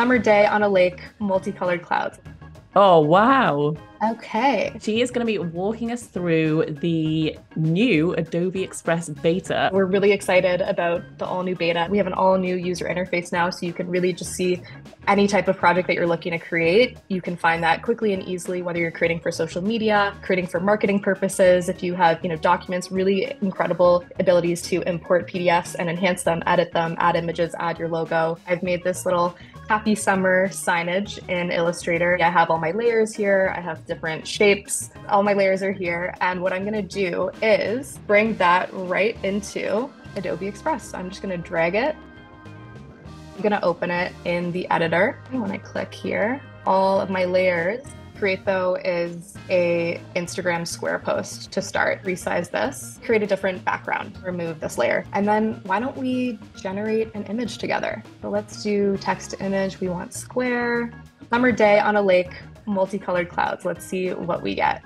Summer day on a lake, multicolored clouds. Oh, wow. Okay. She is going to be walking us through the new Adobe Express beta. We're really excited about the all new beta. We have an all new user interface now, so you can really just see any type of project that you're looking to create. You can find that quickly and easily, whether you're creating for social media, creating for marketing purposes, if you have, documents, really incredible abilities to import PDFs and enhance them, add images, add your logo. I've made this little happy summer signage in Illustrator. I have all my layers here. I have different shapes. All my layers are here. And what I'm going to do is bring that right into Adobe Express. I'm just going to drag it. I'm going to open it in the editor. And when I click here, all of my layers. Create though is a Instagram square post to start. Resize this, create a different background, remove this layer. And then why don't we generate an image together? So let's do text to image. We want square. Summer day on a lake, multicolored clouds. Let's see what we get.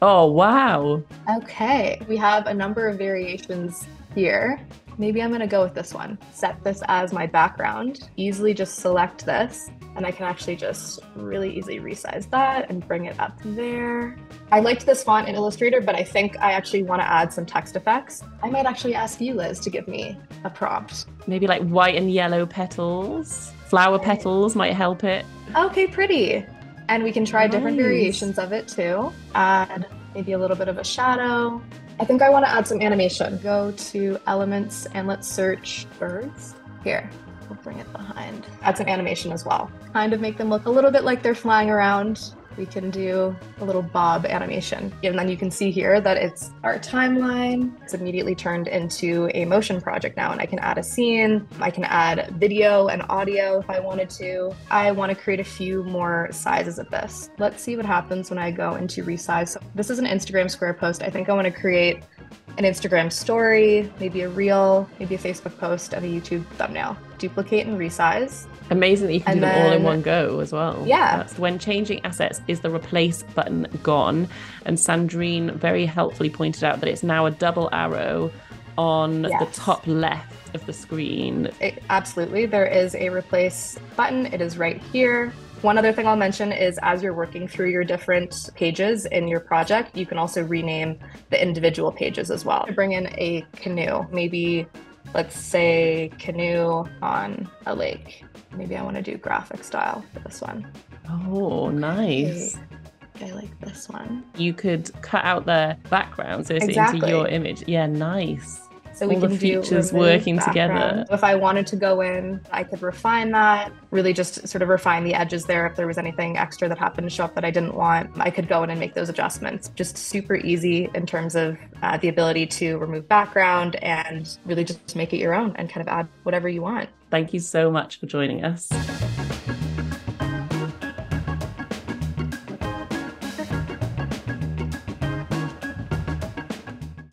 Oh, wow. Okay. We have a number of variations here. Maybe I'm going to go with this one. Set this as my background. Easily just select this, and I can actually just really easily resize that and bring it up there. I liked this font in Illustrator, but I think I actually want to add some text effects. I might actually ask you, Liz, to give me a prompt. Maybe like white and yellow petals. Flower petals might help it. Okay, pretty. And we can try different variations of it too. Add maybe a little bit of a shadow. I think I want to add some animation. Go to elements and let's search birds. Here, we'll bring it behind. Add some animation as well. Kind of make them look a little bit like they're flying around. We can do a little bob animation. And then you can see here that it's our timeline. It's immediately turned into a motion project now, and I can add a scene. I can add video and audio if I wanted to. I want to create a few more sizes of this. Let's see what happens when I go into resize. So this is an Instagram square post. I think I want to create an Instagram story, maybe a reel, maybe a Facebook post, and a YouTube thumbnail. Duplicate and resize. Amazing that you can do them all in one go as well. Yeah. That's when changing assets is the replace button gone. And Sandrine very helpfully pointed out that it's now a double arrow on the top left of the screen. Absolutely. There is a replace button. It is right here. One other thing I'll mention is as you're working through your different pages in your project, you can also rename the individual pages as well. Bring in a canoe, maybe let's say canoe on a lake. Maybe I want to do graphic style for this one. Oh, nice. I like this one. You could cut out the background so it's into your image. Yeah, nice. So all the features working together. If I wanted to go in, I could refine that, really just sort of refine the edges there. If there was anything extra that happened to show up that I didn't want, I could go in and make those adjustments. Just super easy in terms of the ability to remove background and really just make it your own and kind of add whatever you want. Thank you so much for joining us.